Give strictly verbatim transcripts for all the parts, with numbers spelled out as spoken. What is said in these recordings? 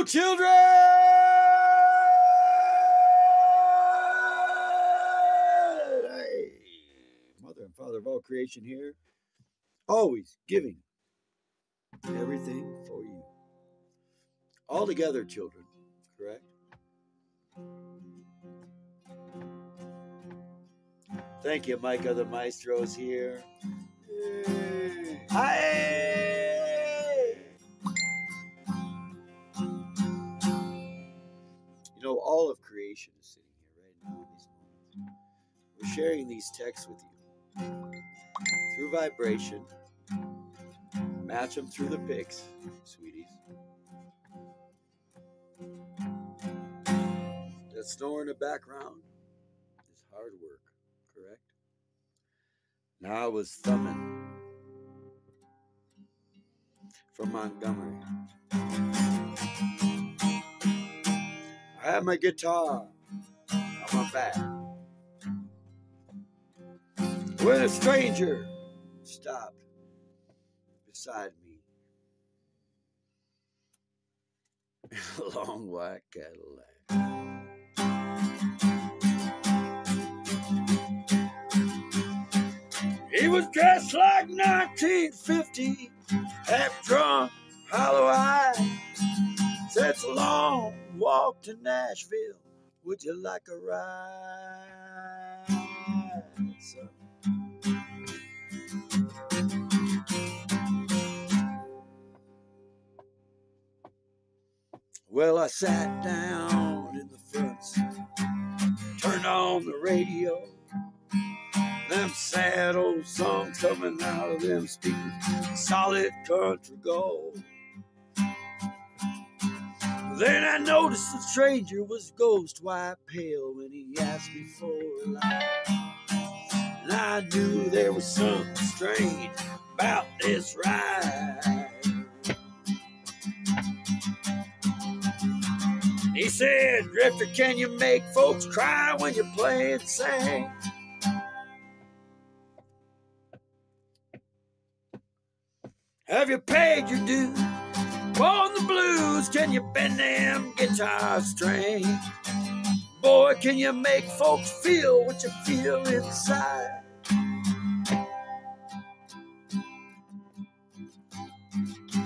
go, children! Hey, Mother and Father of all creation here, always giving everything for you. All together, children, correct? Thank you, Micah the Maestro is here. Hey. Hey. You know, all of creation is sitting here right now in these moments. We're sharing these texts with you through vibration. Match them through the pics, sweeties. That snore in the background is hard work. Correct? Now I was thumbing from Montgomery. I have my guitar on my back when a stranger stopped beside me in a long white Cadillac. He was dressed like nineteen fifty, half drunk, hollow eyed. Said, "It's a long walk to Nashville. Would you like a ride?" So, well, I sat down in the front seat, turned on the radio. Them sad old songs coming out of them speakers, solid country gold. Then I noticed the stranger was ghost white pale when he asked me for a light. And I knew there was something strange about this ride. He said, "Drifter, can you make folks cry when you play and sing?" Have you paid your dues? Born the blues, can you bend them guitar strings? Boy, can you make folks feel what you feel inside?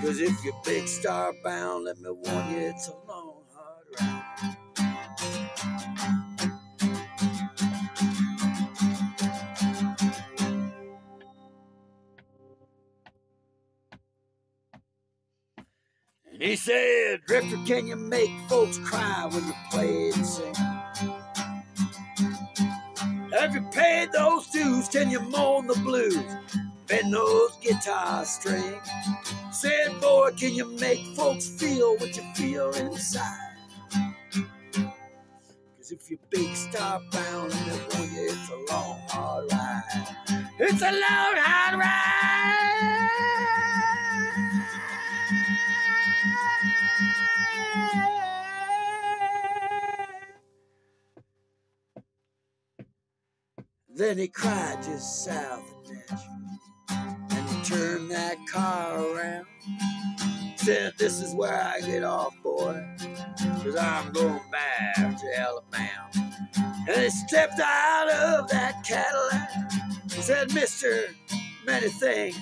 Cause if you're big star bound, let me warn you, it's a long, hard ride. He said, "Drifter, can you make folks cry when you play and sing? Have you paid those dues? Can you moan the blues? Bend those guitar strings." Said, "Boy, can you make folks feel what you feel inside? Cause if you're big star bound in the morning, it's a long, hard ride. It's a long, hard ride." Then he cried just south of Nashville, and he turned that car around. Said, "This is where I get off, boy, cause I'm going back to Alabama." And he stepped out of that Cadillac. Said, "Mister, many things."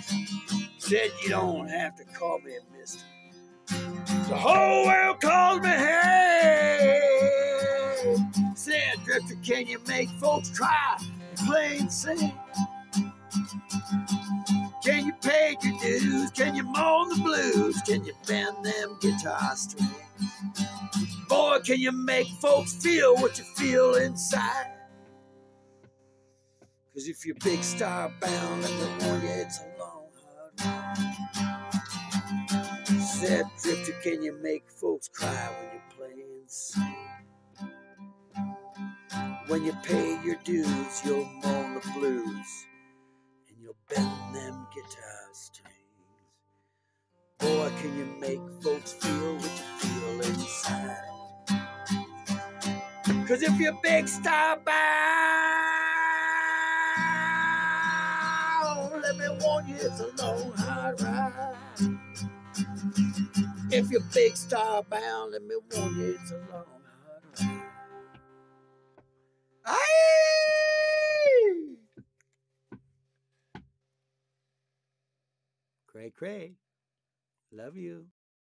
Said, "You don't have to call me a mister. The whole world calls me hey." Said, "Drifter, can you make folks cry? Play and sing. Can you pay your dues? Can you moan the blues? Can you bend them guitar strings? Boy, can you make folks feel what you feel inside? Cause if you're big star bound, let me warn you, it's a long, hard ride." Said, "Drifter, can you make folks cry when you play and sing? When you pay your dues, you'll moan the blues, and you'll bend them guitar strings. Boy, can you make folks feel what you feel inside? Cause if you're big star bound, let me warn you, it's a long, hard ride." If you're big star bound, let me warn you, it's a long hard ride. Cray, cray. Love you.